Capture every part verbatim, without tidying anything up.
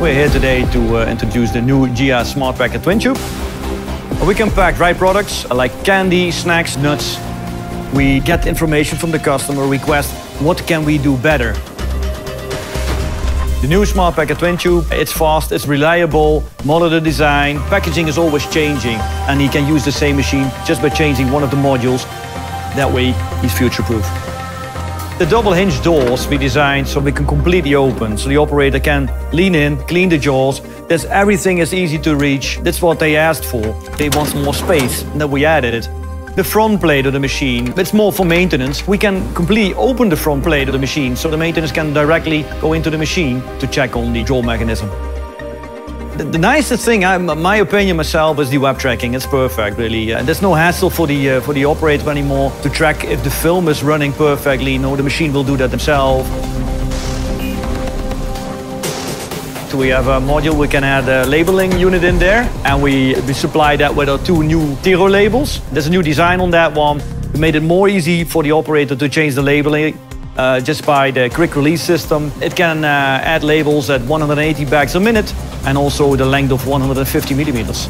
We're here today to uh, introduce the new G E A SmartPacker TwinTube. We can pack dry products like candy, snacks, nuts. We get information from the customer request, what can we do better? The new SmartPacker TwinTube, it's fast, it's reliable, modular design, packaging is always changing, and he can use the same machine just by changing one of the modules. That way, he's future-proof. The double hinge doors we designed so we can completely open, so the operator can lean in, clean the jaws. That's everything is easy to reach. That's what they asked for. They want more space, and then we added it. The front plate of the machine, it's more for maintenance. We can completely open the front plate of the machine so the maintenance can directly go into the machine to check on the jaw mechanism. The, the nicest thing, I, my opinion myself, is the web tracking. It's perfect, really. Uh, there's no hassle for the, uh, for the operator anymore to track if the film is running perfectly. No, the machine will do that themselves. We have a module, we can add a labeling unit in there, and we, we supply that with our two new Tiro labels. There's a new design on that one. We made it more easy for the operator to change the labeling uh, just by the quick release system. It can uh, add labels at one hundred eighty bags a minute and also the length of one hundred fifty millimeters.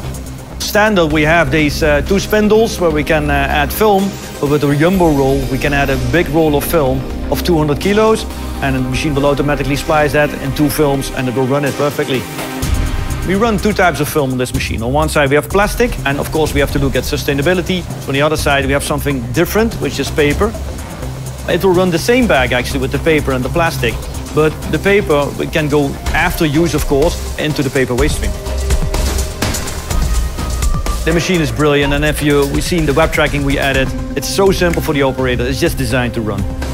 Standard, we have these uh, two spindles where we can uh, add film, but with the jumbo roll, we can add a big roll of film of two hundred kilos, and the machine will automatically splice that in two films and it will run it perfectly. We run two types of film on this machine. On one side we have plastic, and of course we have to look at sustainability. On the other side we have something different, which is paper. It will run the same bag actually with the paper and the plastic, but the paper can go after use, of course, into the paper waste stream. The machine is brilliant, and if you, we've seen the web tracking we added, it's so simple for the operator, it's just designed to run.